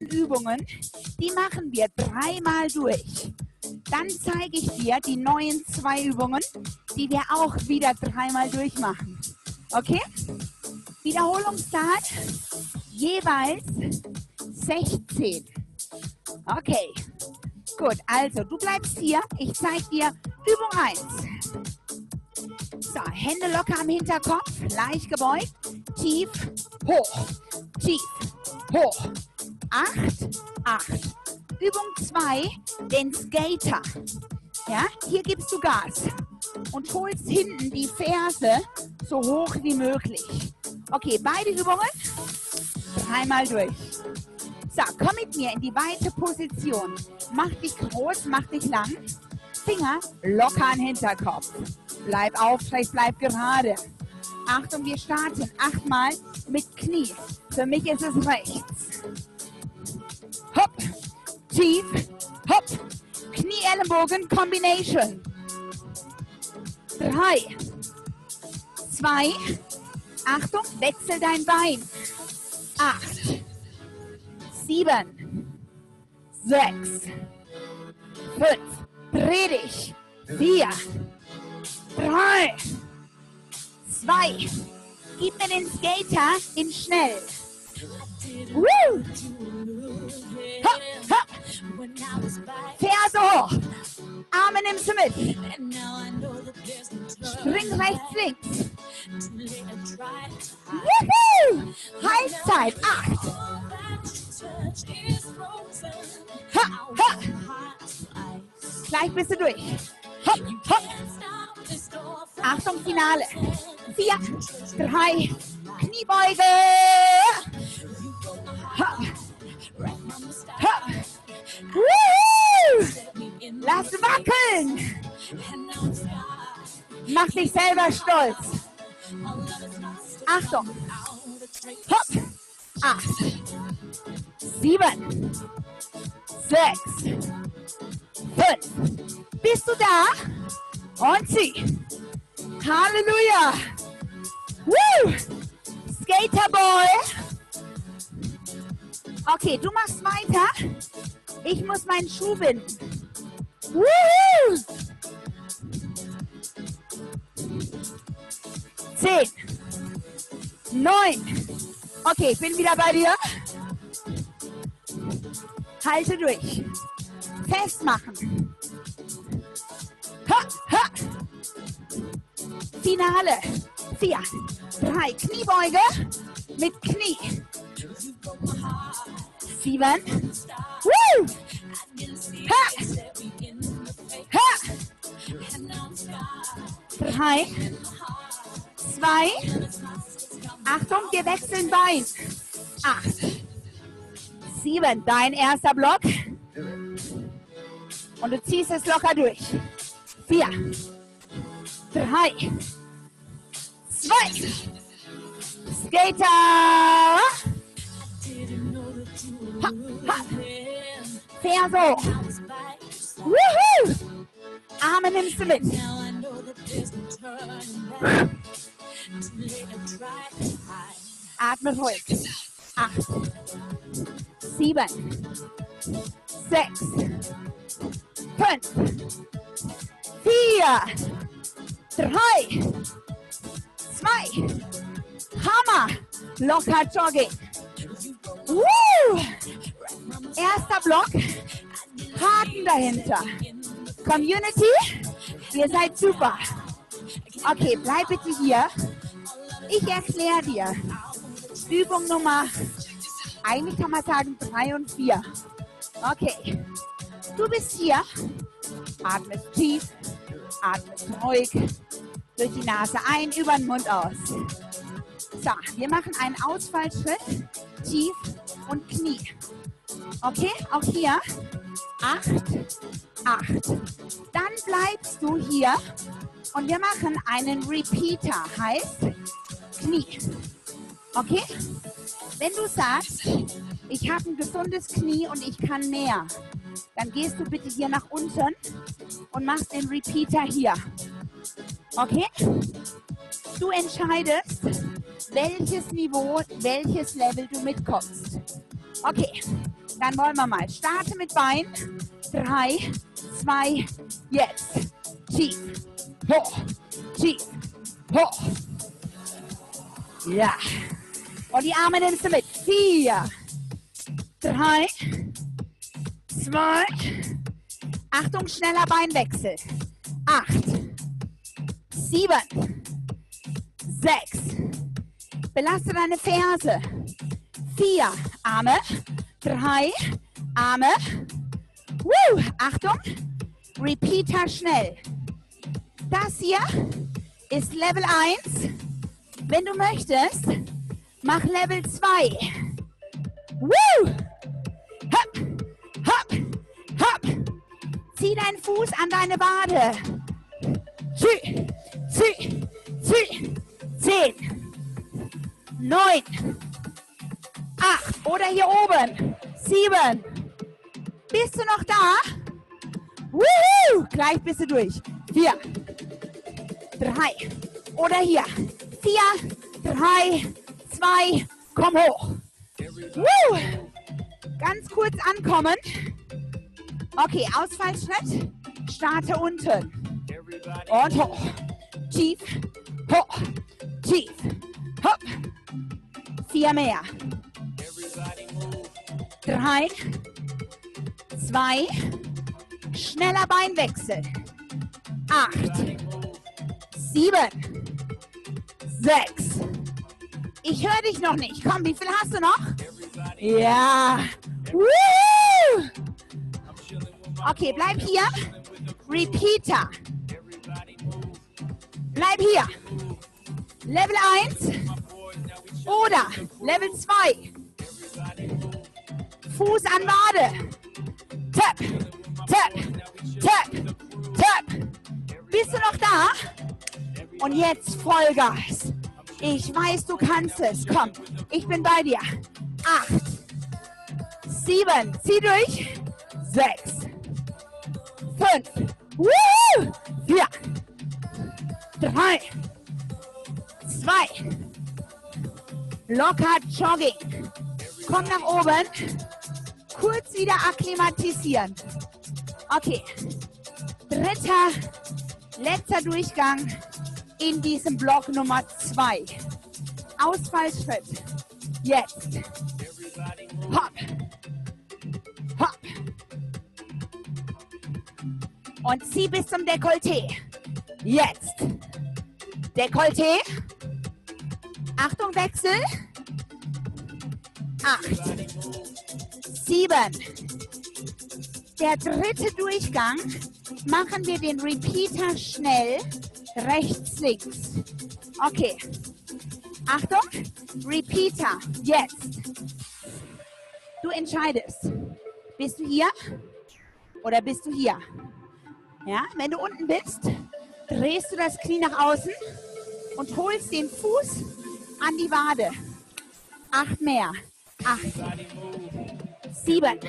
Übungen, die machen wir dreimal durch. Dann zeige ich dir die neuen 2 Übungen, die wir auch wieder dreimal durchmachen. Okay? Wiederholungszahl jeweils 16. Okay, gut. Also, du bleibst hier. Ich zeige dir Übung 1. So, Hände locker am Hinterkopf, leicht gebeugt, tief, hoch, tief, hoch. 8, 8. Übung 2, den Skater. Ja, hier gibst du Gas und holst hinten die Ferse so hoch wie möglich. Okay, beide Übungen dreimal durch. So, komm mit mir in die weite Position. Mach dich groß, mach dich lang. Finger locker an den Hinterkopf. Bleib aufrecht, bleib gerade. Achtung, wir starten 8-mal mit Knie. Für mich ist es rechts. Hopp, tief, hopp. Knie, Ellenbogen, Combination. 3, 2, Achtung, wechsel dein Bein. 8, 7, 6, 5, dreh dich. 4, 3, 2. Gib mir den Skater in schnell. Woo! Hopp, hopp. Ferse hoch. Arme nimmst du mit. Spring rechts, links. Woohoo! Halbzeit. 8. Hopp, hopp. Gleich bist du durch. Hopp, hopp. Achtung, Finale. 4, 3, Kniebeuge. Hopp, hopp. Woohoo! Lass wackeln. Mach dich selber stolz. Achtung. Hopp. 8, 7, 6, 5. Bist du da? Und zieh. Halleluja. Woo! Skaterboy. Okay, du machst weiter. Ich muss meinen Schuh binden. Woohoo! 10, 9. Okay, ich bin wieder bei dir. Halte durch. Festmachen. Ha, ha. Finale. 4, 3. Kniebeuge mit Knie. 7. Woo! Ha. Ha. 3, 2. Achtung, wir wechseln Bein. 8, 7. Dein erster Block. Und du ziehst es locker durch. 4, 3, 2. Skater. Hopp, hopp. Ferso. Woohoo! Arme nimmst du mit. Atme ruhig. 8, 7, 6, 5, 4, 3, 2. Hammer. Locker Jogging. Woo! Erster Block. Haken dahinter. Community, ihr seid super. Okay, bleib bitte hier. Ich erkläre dir Übung Nummer, eigentlich kann man sagen 3 und 4. Okay, du bist hier, atmest tief, atmest ruhig, durch die Nase ein, über den Mund aus. So, wir machen einen Ausfallschritt, tief und Knie. Okay, auch hier, 8, 8. Dann bleibst du hier und wir machen einen Repeater, heißt Knie. Okay? Wenn du sagst, ich habe ein gesundes Knie und ich kann mehr, dann gehst du bitte hier nach unten und machst den Repeater hier. Okay? Du entscheidest, welches Niveau, welches Level du mitkommst. Okay, Dann wollen wir mal. Starte mit Bein. 3, 2, jetzt. Schieb. Hoch. Schieb. Hoch. Ja. Und die Arme nimmst du mit. 4, 3, 2. Achtung, schneller Beinwechsel. 8, 7, 6. Belaste deine Ferse. 4, Arme. 3, Arme. Woo. Achtung, Repeater schnell. Das hier ist Level 1. Wenn du möchtest, mach Level 2. Woo. Hopp, hopp, hopp. Zieh deinen Fuß an deine Wade. Zieh, zieh, zieh. 10, 9, 8 oder hier oben. 7. Bist du noch da? Woohoo! Gleich bist du durch. 4, 3 oder hier. 4, 3, 2, komm hoch. Woo! Ganz kurz ankommen. Okay, Ausfallschritt. Starte unten. Und hoch. Tief, hoch, tief, hopp. 4 mehr. 3, 2, schneller Beinwechsel. 8, 7, 6. Ich höre dich noch nicht. Komm, wie viel hast du noch? Ja. Woo! Okay, bleib hier. Repeater. Bleib hier. Level 1 oder Level 2. Fuß an Wade. Tap, tap, tap, tap. Bist du noch da? Und jetzt Vollgas. Ich weiß, du kannst es. Komm, ich bin bei dir. 8, 7, zieh durch. 6, 5, woo! 4, 3, 2. Locker Jogging. Komm nach oben. Kurz wieder akklimatisieren. Okay. 3. letzter Durchgang in diesem Block Nummer 2. Ausfallschritt. Jetzt. Hopp. Hopp. Und zieh bis zum Dekolleté. Jetzt. Dekolleté. Achtung, Wechsel. 8, 7. Der 3. Durchgang machen wir den Repeater schnell rechts, links. Okay. Achtung, Repeater, jetzt. Du entscheidest. Bist du hier oder bist du hier? Ja, wenn du unten bist, drehst du das Knie nach außen und holst den Fuß an die Wade. 8 mehr. 8, 7,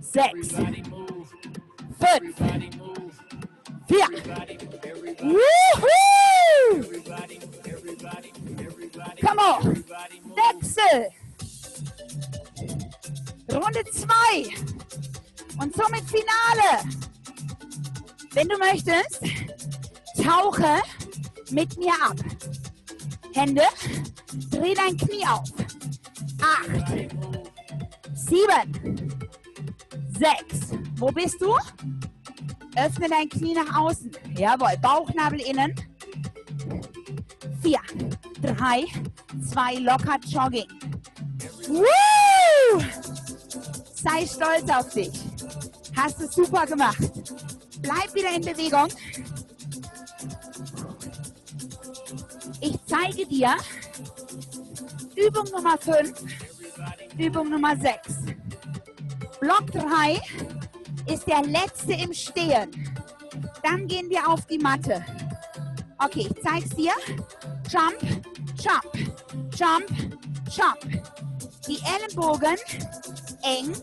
6, 5, 4. Woohoo! Komm hoch. Wechsel. Runde 2. Und somit Finale. Wenn du möchtest, tauche mit mir ab. Hände, dreh dein Knie auf. 8, 7, 6. Wo bist du? Öffne dein Knie nach außen. Jawohl, Bauchnabel innen. 4, 3, 2, locker Jogging. Woo! Sei stolz auf dich. Hast es super gemacht. Bleib wieder in Bewegung. Ich zeige dir Übung Nummer 5, Übung Nummer 6. Block 3 ist der letzte im Stehen. Dann gehen wir auf die Matte. Okay, ich zeig's dir. Jump, jump, jump, jump. Die Ellenbogen eng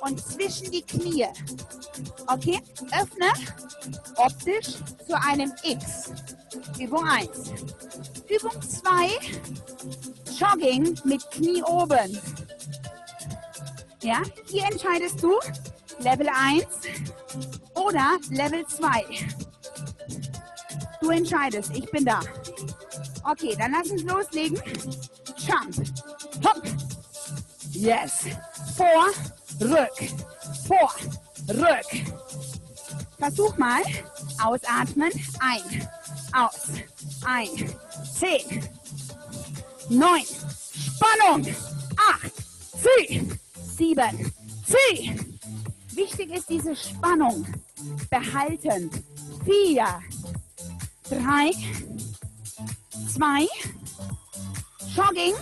und zwischen die Knie. Okay, öffne optisch zu einem X. Übung 1. Übung 2. Jogging mit Knie oben. Ja, hier entscheidest du Level 1 oder Level 2. Du entscheidest, ich bin da. Okay, dann lass uns loslegen. Jump, hopp, yes. Vor, rück, vor, rück. Versuch mal, ausatmen, ein, aus, ein, 10, 9, Spannung, 8, 7, 10. Wichtig ist diese Spannung, behalten, 4, 3, 2, Jogging,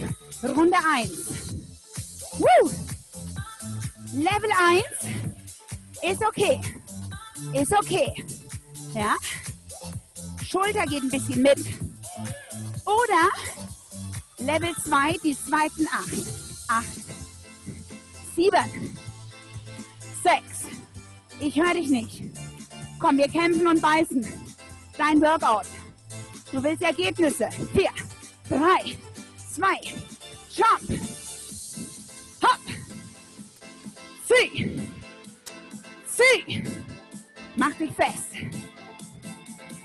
Runde 1. Woo! Level 1 ist okay. Ist okay. Ja? Schulter geht ein bisschen mit. Oder Level 2, die zweiten 8. 8, 7, 6. Ich höre dich nicht. Komm, wir kämpfen und beißen. Dein Workout. Du willst Ergebnisse. 4, 3, 2, jump, hopp, zieh, zieh, mach dich fest,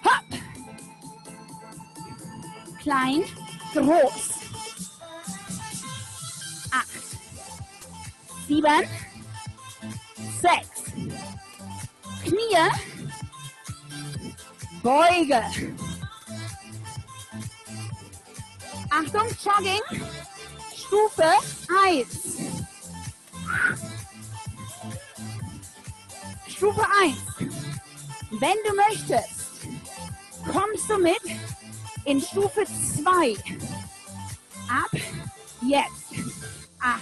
hopp, klein, groß, 8, 7, 6, Knie, beuge. Achtung, Jogging, Stufe 1. Stufe 1. Wenn du möchtest, kommst du mit in Stufe 2. Ab jetzt. 8,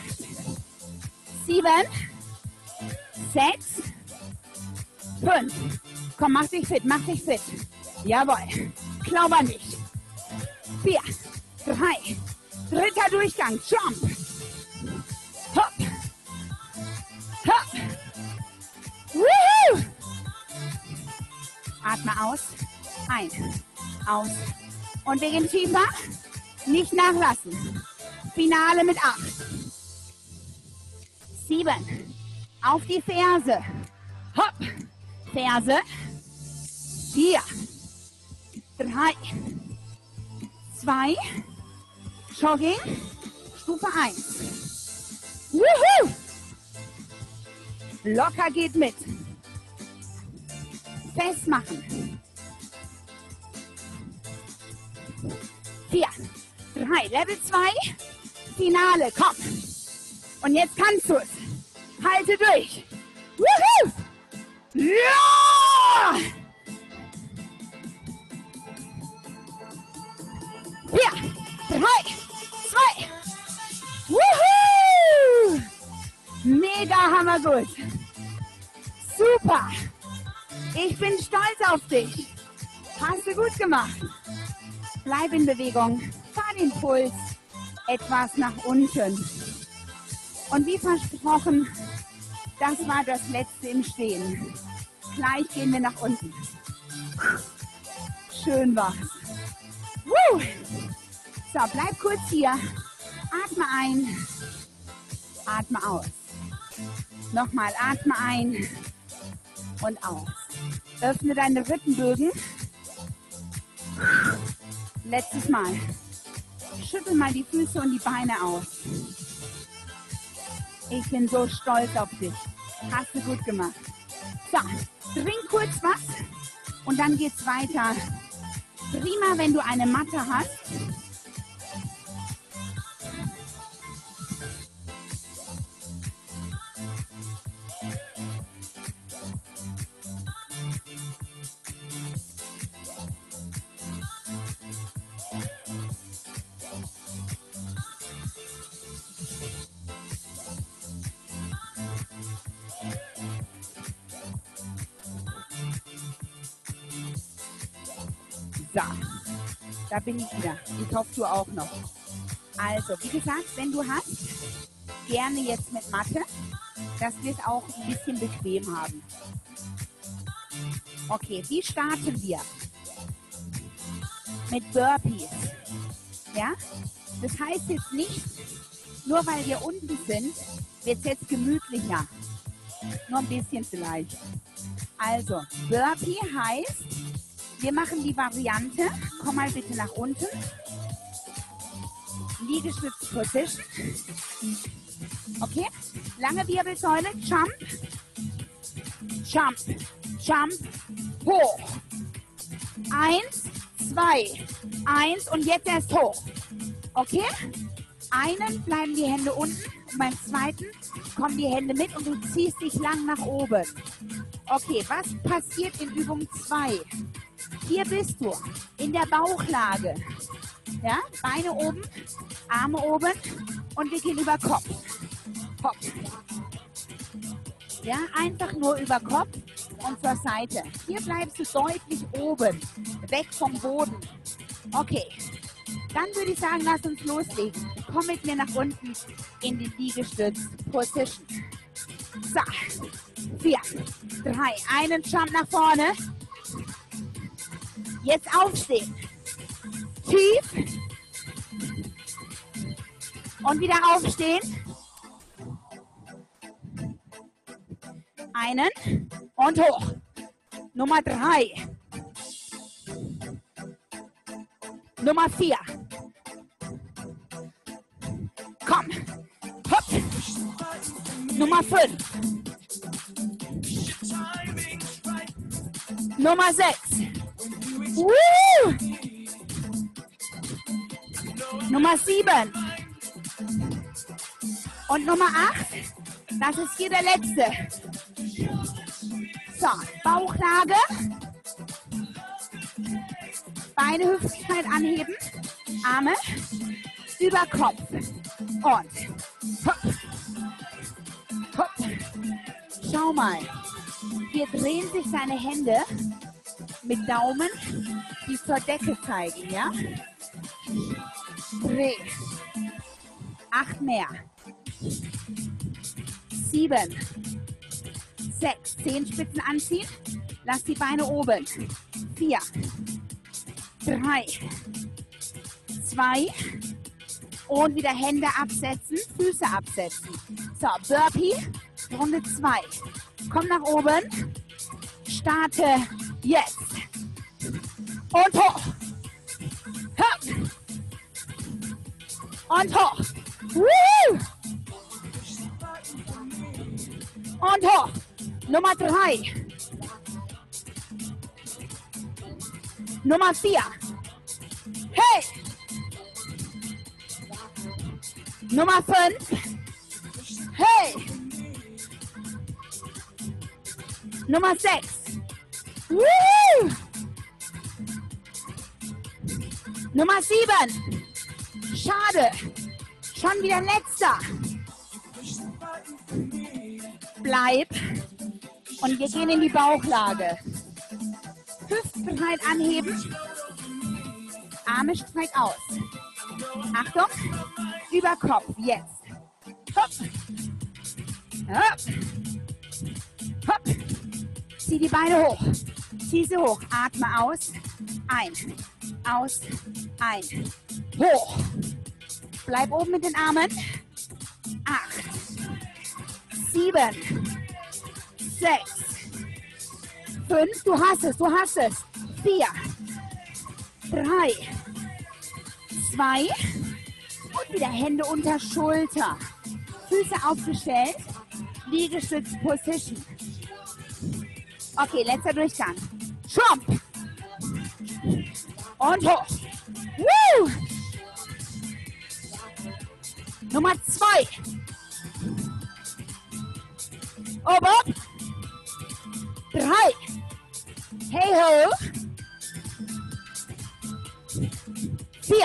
7, 6, 5. Komm, mach dich fit, mach dich fit. Jawohl, klauber nicht. 4, 3, dritter Durchgang, jump, hopp, hopp, woohoo! Atme aus, ein, aus und wegen Fieber nicht nachlassen. Finale mit 8, 7, auf die Ferse, hopp, Ferse, 4, 3, 2, Jogging, Stufe 1. Woohoo! Locker geht mit. Festmachen. 4, 3, Level 2, Finale, komm. Und jetzt kannst du es. Halte durch. Woohoo! Ja! 4, 3, 2. Woohoo! Mega hammergut. Super. Ich bin stolz auf dich. Hast du gut gemacht. Bleib in Bewegung. Fahr den Puls etwas nach unten. Und wie versprochen, das war das letzte im Stehen. Gleich gehen wir nach unten. Schön war's. Woo! So, bleib kurz hier. Atme ein, atme aus. Nochmal, atme ein und aus. Öffne deine Rippenbögen. Letztes Mal. Schüttel mal die Füße und die Beine aus. Ich bin so stolz auf dich. Hast du gut gemacht. So, trink kurz was und dann geht's weiter. Prima, wenn du eine Matte hast. So, da bin ich wieder. Ich hoffe, du auch noch. Also, wie gesagt, wenn du hast, gerne jetzt mit Matte, dass wir es auch ein bisschen bequem haben. Okay, wie starten wir? Mit Burpees. Ja? Das heißt jetzt nicht, nur weil wir unten sind, Jetzt jetzt gemütlicher. Nur ein bisschen vielleicht. Also, Burpee heißt, wir machen die Variante, komm mal bitte nach unten. Liegestütz Position. Okay? Lange Wirbelsäule, Jump. Jump. Jump. Hoch. 1, 2, 1 und jetzt erst hoch. Okay? Einen bleiben die Hände unten und beim zweiten kommen die Hände mit und du ziehst dich lang nach oben. Okay, was passiert in Übung 2? Hier bist du in der Bauchlage. Ja, Beine oben, Arme oben und wir gehen über Kopf. Hopp. Ja, einfach nur über Kopf und zur Seite. Hier bleibst du deutlich oben, weg vom Boden. Okay, dann würde ich sagen, lass uns loslegen. Komm mit mir nach unten in die Liegestütz-Position. So, 4, 3, einen Jump nach vorne. Jetzt aufstehen. Tief. Und wieder aufstehen. Einen und hoch. Nummer 3. Nummer 4. Komm. Hopp. Nummer 5. Nummer 6. Woo! Nummer 7. Und Nummer 8. Das ist hier der letzte. So, Bauchlage. Beine Hüftbreit anheben. Arme über Kopf. Und hopp. Hopp. Schau mal. Hier drehen sich seine Hände mit Daumen, die zur Decke zeigen, ja? Dreh. 8 mehr. 7, 6, Zehenspitzen anziehen. Lass die Beine oben. 4, 3, 2 und wieder Hände absetzen, Füße absetzen. So, Burpee, Runde 2. Komm nach oben. Starte jetzt. Und hoch. Hopp. Und hoch. Woo! Und hoch. Nummer 3. Nummer 4. Hey! Nummer 5. Hey! Nummer 6. Woo! Nummer 7. Schade. Schon wieder letzter. Bleib. Und wir gehen in die Bauchlage. Hüftbreit anheben. Arme streck aus. Achtung. Über Kopf. Jetzt. Hopp. Hopp. Hopp. Zieh die Beine hoch. Zieh sie hoch. Atme aus. Ein. Aus. Ein. Hoch. Bleib oben mit den Armen. 8, 7, 6, 5, du hast es, 4, 3, 2 und wieder Hände unter Schulter. Füße aufgestellt, Liegestütz Position. Okay, letzter Durchgang. Jump! Und hoch. Woo! Nummer 2. Oben. 3. Hey ho. 4.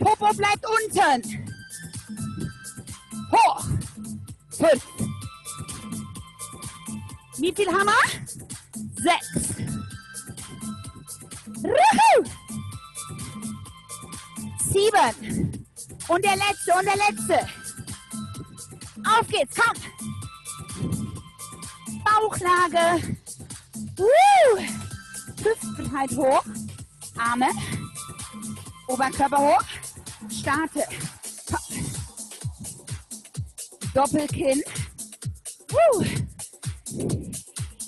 Popo bleibt unten. Hoch. 5. Wie viel haben wir? 6. Ruhu. 7. Und der letzte, und der letzte. Auf geht's, komm! Bauchlage. Woo! Hüftbreit hoch. Arme. Oberkörper hoch. Starte. Hopp. Doppelkinn. Woo.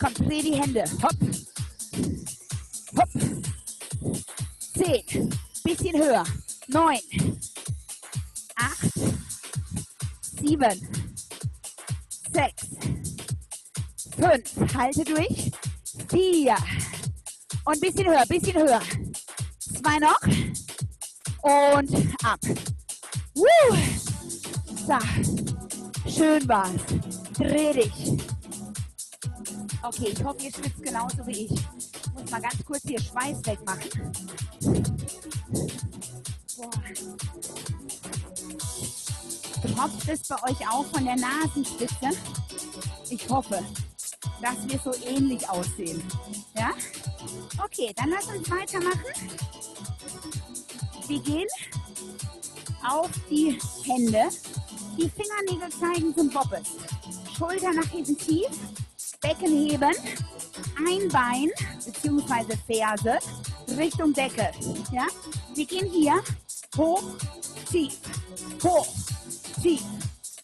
Komm, dreh die Hände. Hopp. Hopp. 10. Bisschen höher. 9. 8. 7. 6. 5. Halte durch. 4. Und bisschen höher, bisschen höher. 2 noch. Und ab. Woo. So. Schön war's. Dreh dich. Okay, ich hoffe, ihr schwitzt genauso wie ich. Ich muss mal ganz kurz hier Schweiß wegmachen. Boah. Tropft es bei euch auch von der Nasenspitze? Ich hoffe, dass wir so ähnlich aussehen. Ja? Okay, dann lass uns weitermachen. Wir gehen auf die Hände. Die Fingernägel zeigen zum Bobbes. Schulter nach hinten tief. Becken heben. Ein Bein bzw. Ferse Richtung Decke. Ja? Wir gehen hier hoch, tief, hoch, tief,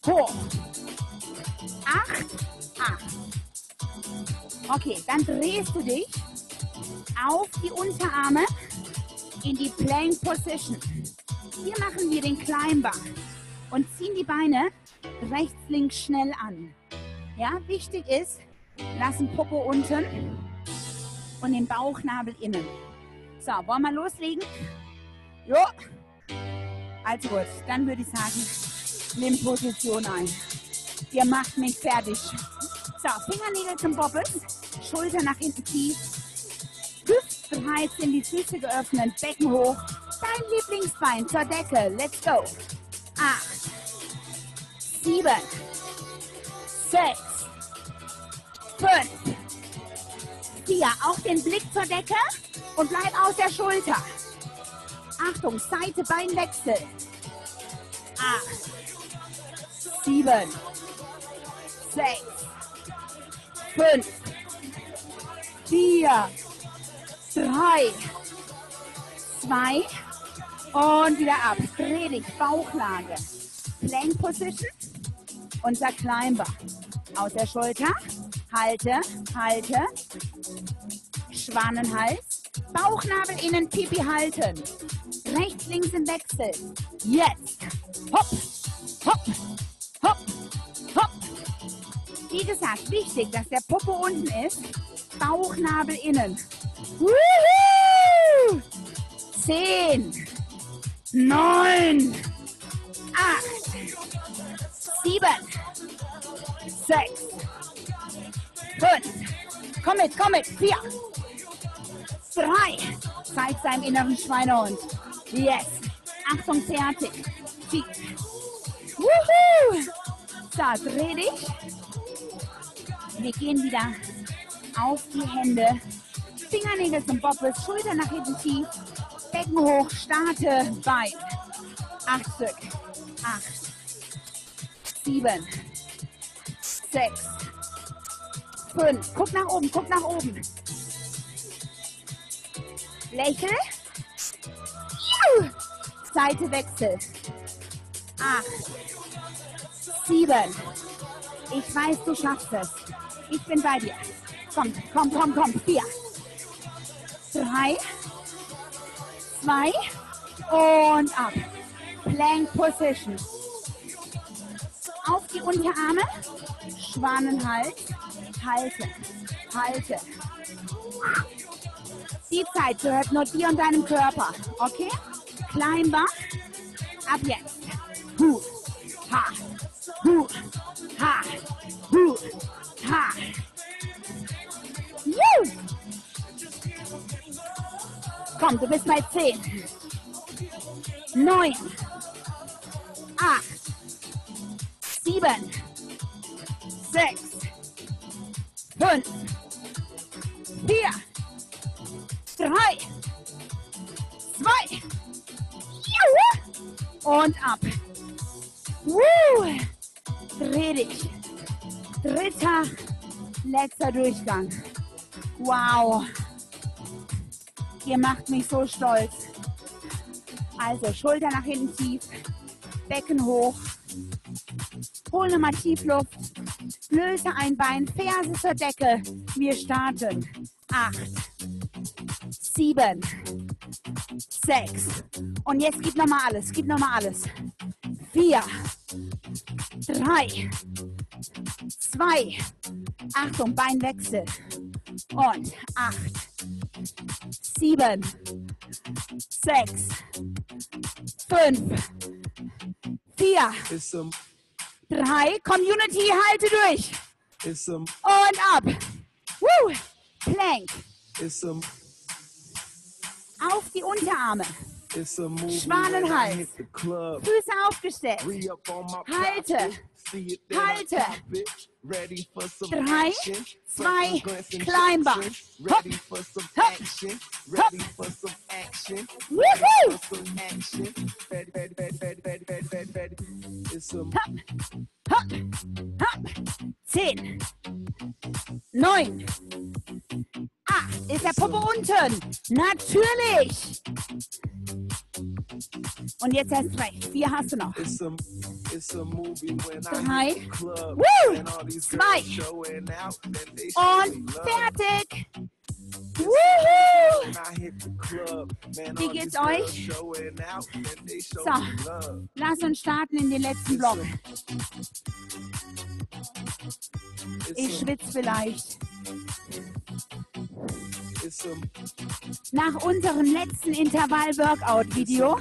hoch. 8, 8. Okay, dann drehst du dich auf die Unterarme in die Plank Position. Hier machen wir den Climber und ziehen die Beine rechts, links schnell an. Ja, wichtig ist, lassen Popo unten und den Bauchnabel innen. So, wollen wir loslegen? Jo. Also gut, dann würde ich sagen, nimm Position ein. Ihr macht mich fertig. So, Fingernägel zum Bobbes, Schulter nach hinten tief, Hüftbreit sind die Füße geöffnet, Becken hoch, dein Lieblingsbein zur Decke. Let's go. 8, 7, 6, 5, 4, auch den Blick zur Decke und bleib aus der Schulter. Achtung, Seite, Beinwechsel. 8, 7, 6, 5, 4, 3, 2 und wieder ab. Dreh dich, Bauchlage. Plank Position, unser Climber. Aus der Schulter. Halte, halte, Schwanenhals, Bauchnabel innen, Pipi halten, rechts, links im Wechsel, jetzt, hopp, hopp, hopp, hopp. Wie gesagt, wichtig, dass der Popo unten ist, Bauchnabel innen. Wuhu! 10, 9, 8, 7, 6. Fünf. Komm mit, 4, 3. Zeig seinem inneren Schweinehund. Yes. Achtung, fertig. 4. Wuhu! So, dreh dich. Wir gehen wieder auf die Hände. Fingernägel zum Bobbes, Schulter nach hinten tief. Becken hoch, starte, Bein. 8 Stück. 8, 7, 6. 5. Guck nach oben, guck nach oben. Lächel. Seitewechsel. 8, 7. Ich weiß, du schaffst es. Ich bin bei dir. Komm, komm, komm, komm. 4, 3, 2 und ab. Plank Position. Auf die Unterarme. Schwanenhals. Halte, halte. Die Zeit gehört nur dir und deinem Körper, okay? Climber, ab jetzt. Hu, ha, hu, ha, hu, ha. Woo! Komm, du bist bei 10, 9, 8, 7, 6. 5, 4, 3, 2 und ab. Woo. Dreh dich. Dritter, letzter Durchgang. Wow. Ihr macht mich so stolz. Also Schulter nach hinten tief, Becken hoch. Hol nochmal tief Luft. Löse ein Bein, Ferse zur Decke. Wir starten. 8, 7, 6. Und jetzt gib nochmal alles, gib nochmal alles. 4, 3, 2. Achtung, Beinwechsel. Und 8, 7, 6, 5, 4. Drei, Community, halte durch. Und ab. Woo. Plank. Auf die Unterarme. Schwanenhals. Füße aufgestellt. Halte. Halte. 3, 2, Kleinbach. Hopp, hopp, hopp. Hopp, hopp. 10, 9, 8. Ist der Popo unten? Natürlich. Und jetzt erst 3, 4 hast du noch. 3, 2 und fertig. Woohoo! Wie geht's euch? So, lass uns starten in den letzten Block. Ich schwitze vielleicht. Nach unserem letzten Intervall-Workout-Video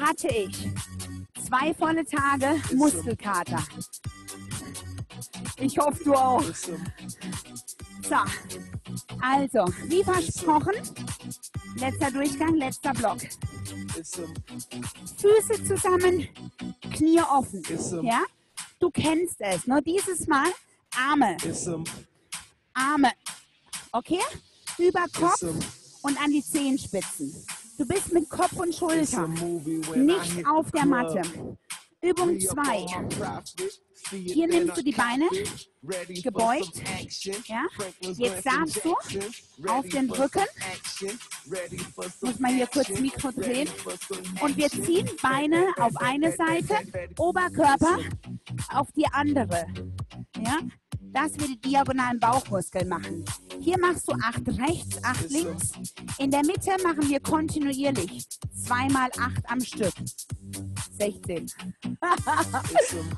hatte ich 2 volle Tage Muskelkater. Ich hoffe, du auch. So, also, wie versprochen, letzter Durchgang, letzter Block. Füße zusammen, Knie offen. Ja? Du kennst es. Nur dieses Mal Arme. Arme. Okay? Über Kopf und an die Zehenspitzen. Du bist mit Kopf und Schulter nicht auf der Matte. Übung 2. Hier nimmst du die Beine gebeugt. Ja? Jetzt darfst du auf den Rücken. Muss man hier kurz Mikro drehen. Und wir ziehen Beine auf eine Seite, Oberkörper auf die andere. Ja? Dass wir die diagonalen Bauchmuskeln machen. Hier machst du 8 rechts, 8 links. In der Mitte machen wir kontinuierlich 2 mal 8 am Stück. 16.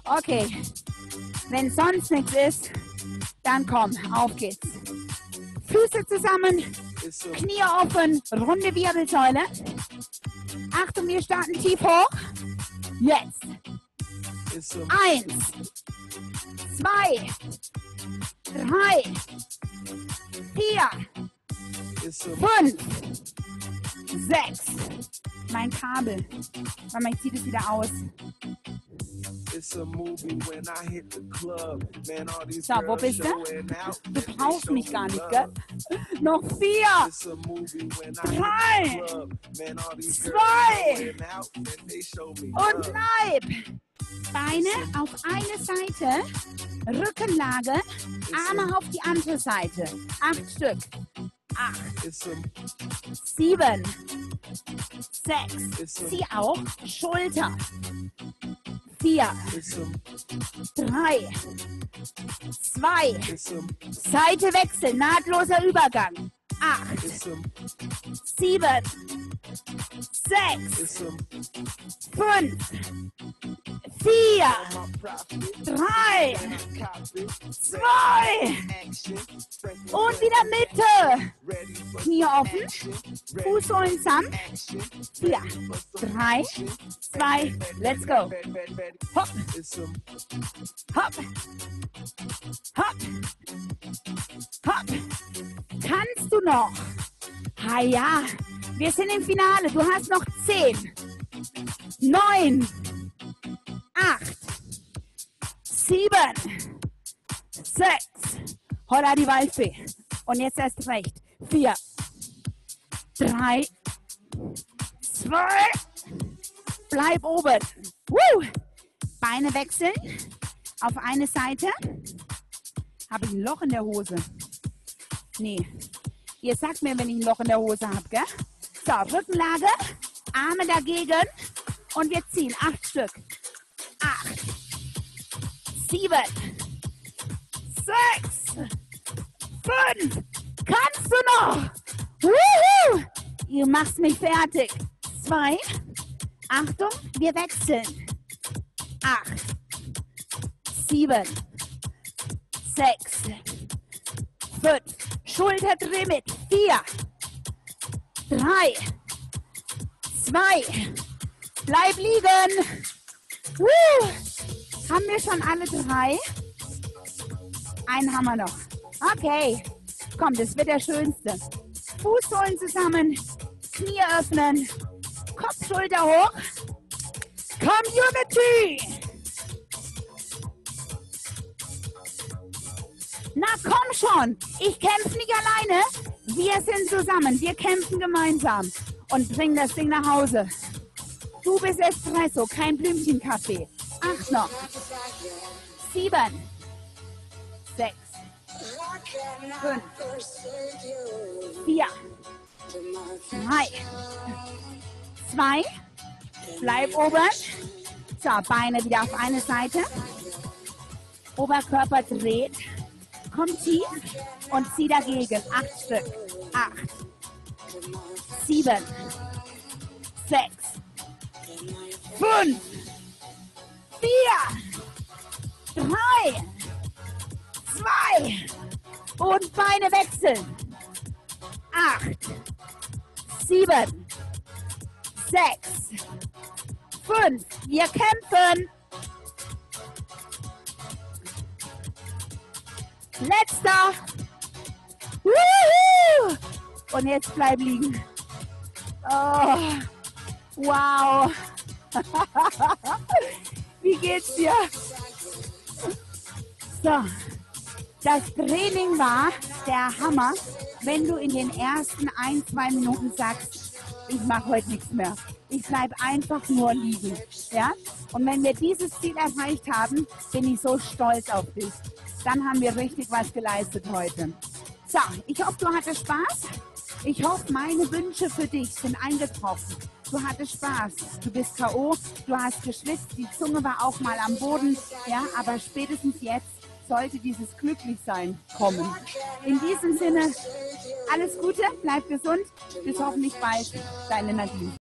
Okay. Wenn sonst nichts ist, dann komm, auf geht's. Füße zusammen, Knie offen, runde Wirbelsäule. Achtung, wir starten tief hoch. Jetzt. 1, 2, 3, 4, 5, 6. Mein Kabel. Mama, ich ziehe das wieder aus. So, wo bist du? Du brauchst mich gar nicht, gell? Noch 4, 3, 2 und bleib. Beine auf eine Seite, Rückenlage, Arme auf die andere Seite. 8 Stück. 8, 7, 6. Zieh auf, Schulter. 4, 3, 2. Seite wechseln, nahtloser Übergang. 8, 7, 6, 5, 4, 3, 2 und wieder Mitte. Knie offen, Fußsohlen zusammen. 4, 3, 2, let's go. Hopp, hopp, hopp, hopp. Kannst du noch? Ah ja, wir sind im Finale. Du hast noch 10, 9, 8, 7, 6. Holla die Waldfee. Und jetzt erst recht. 4, 3, 2. Bleib oben. Woo. Beine wechseln. Auf eine Seite. Habe ich ein Loch in der Hose? Nee. Ihr sagt mir, wenn ich ein Loch in der Hose habe, gell? So, Rückenlage, Arme dagegen und wir ziehen. 8 Stück. 8, receive it. 6, 5, kannst du noch? Woohoo! Ihr macht mich fertig. 2, Achtung, wir wechseln. 8, 7, 6, 5, Schulter dreh mit, 4, 3, 2, bleib liegen. Woo. Haben wir schon alle 3? Einen haben wir noch. Okay, komm, das wird der schönste. Fußsohlen zusammen, Knie öffnen, Kopf, Schulter hoch. Community! Na komm schon, ich kämpfe nicht alleine. Wir sind zusammen, wir kämpfen gemeinsam und bringen das Ding nach Hause. Du bist Espresso, kein Blümchenkaffee. 8 noch. 7, 6, 5, 4, 3, 2, bleib oben. So, Beine wieder auf eine Seite. Oberkörper dreht. Komm tief und zieh dagegen. 8 Stück. 8, 7, 6, 5, 4, 3, 2 und Beine wechseln. 8, 7, 6, 5, wir kämpfen. Letzter. Woohoo! Und jetzt bleib liegen. Oh, wow. Wie geht's dir? So, das Training war der Hammer, wenn du in den ersten 1-2 Minuten sagst, ich mache heute nichts mehr. Ich bleibe einfach nur liegen. Ja? Und wenn wir dieses Ziel erreicht haben, bin ich so stolz auf dich. Dann haben wir richtig was geleistet heute. So, ich hoffe, du hattest Spaß. Ich hoffe, meine Wünsche für dich sind eingetroffen. Du hattest Spaß, du bist K.O., du hast geschwitzt, die Zunge war auch mal am Boden. Ja, aber spätestens jetzt sollte dieses Glücklichsein kommen. In diesem Sinne, alles Gute, bleib gesund, bis hoffentlich bald, deine Nadine.